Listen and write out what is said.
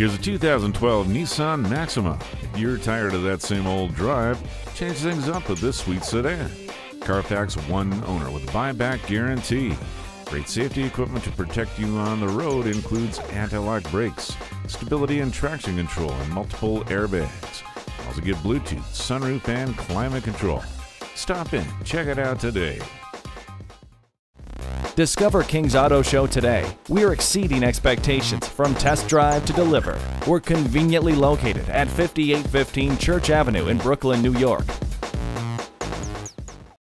Here's a 2012 Nissan Maxima. If you're tired of that same old drive, change things up with this sweet sedan. Carfax one owner with a buyback guarantee. Great safety equipment to protect you on the road includes anti-lock brakes, stability and traction control, and multiple airbags. Also get Bluetooth, sunroof, and climate control. Stop in, check it out today. Discover King's Auto Show today. We're exceeding expectations from test drive to deliver. We're conveniently located at 5815 Church Avenue in Brooklyn, New York.